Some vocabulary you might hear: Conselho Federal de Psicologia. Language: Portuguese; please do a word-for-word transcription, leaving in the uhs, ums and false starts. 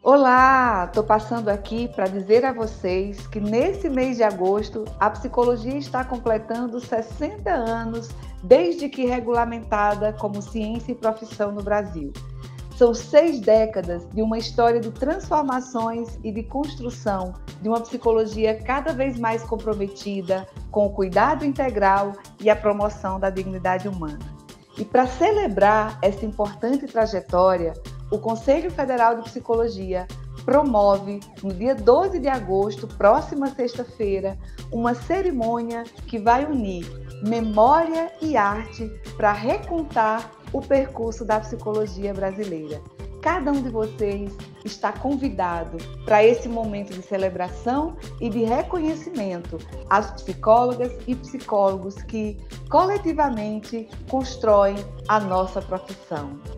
Olá, estou passando aqui para dizer a vocês que nesse mês de agosto a psicologia está completando sessenta anos desde que regulamentada como ciência e profissão no Brasil. São seis décadas de uma história de transformações e de construção de uma psicologia cada vez mais comprometida com o cuidado integral e a promoção da dignidade humana. E para celebrar essa importante trajetória, o Conselho Federal de Psicologia promove, no dia doze de agosto, próxima sexta-feira, uma cerimônia que vai unir memória e arte para recontar o percurso da psicologia brasileira. Cada um de vocês está convidado para esse momento de celebração e de reconhecimento às psicólogas e psicólogos que, coletivamente, constroem a nossa profissão.